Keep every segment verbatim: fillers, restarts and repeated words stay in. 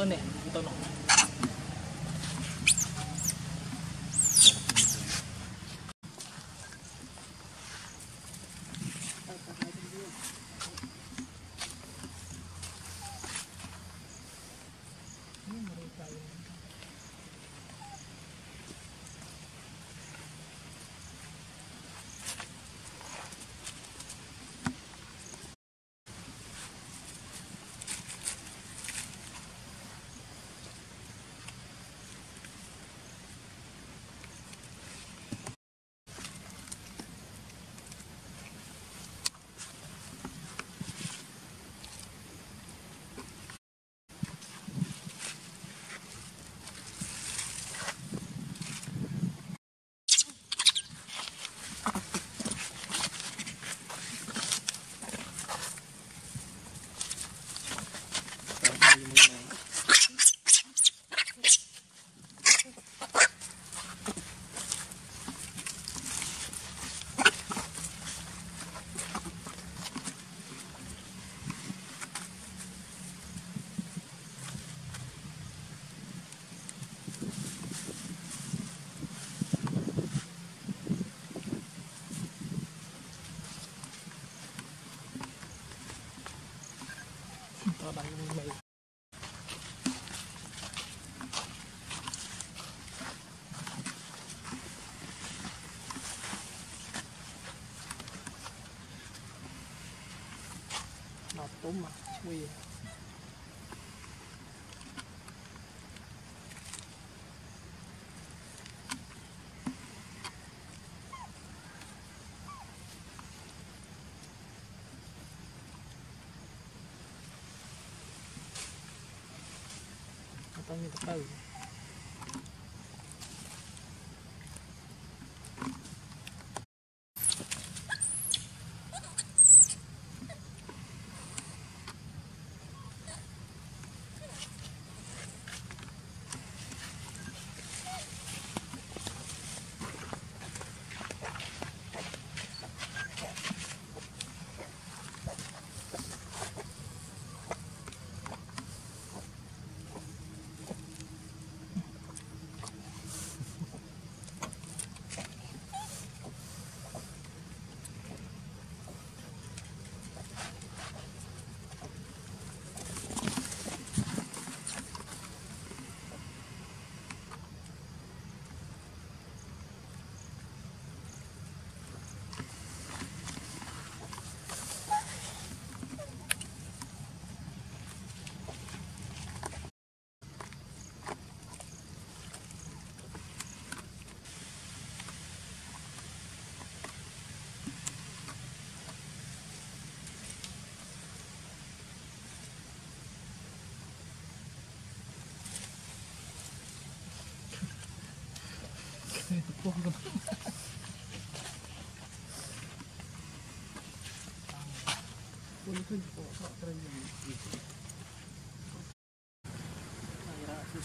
luôn nè, tao nổ. Tôm mà nguy hiểm. Tao như tao bự. Hãy subscribe cho kênh Ghiền Mì Gõ Để không bỏ lỡ những video hấp dẫn.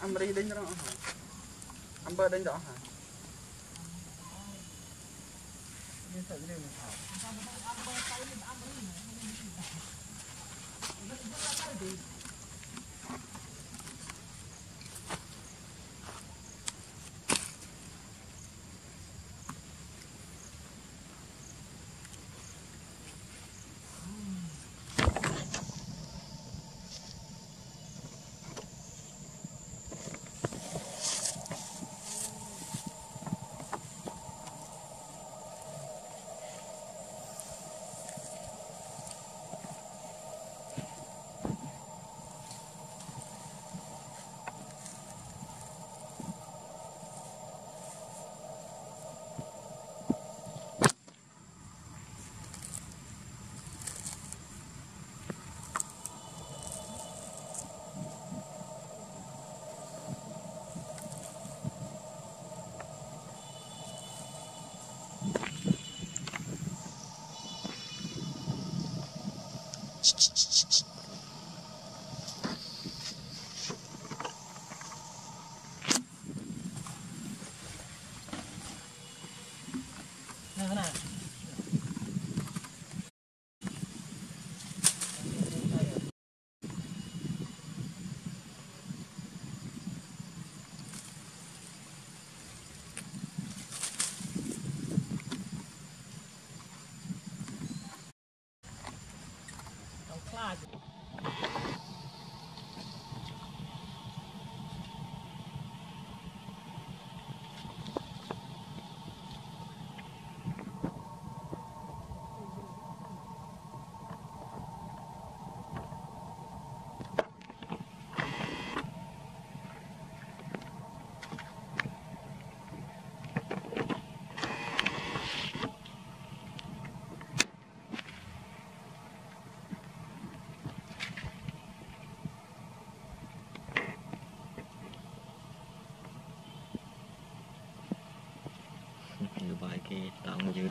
Amri đánh đó hả? Amber đánh đó hả? Hãy subscribe cho kênh Ghiền Mì Gõ Để không bỏ lỡ Tặng dự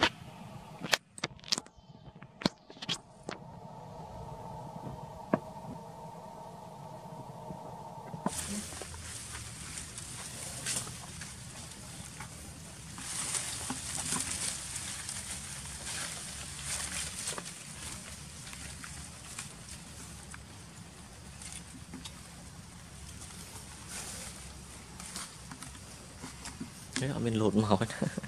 thế là mình lột màu hết.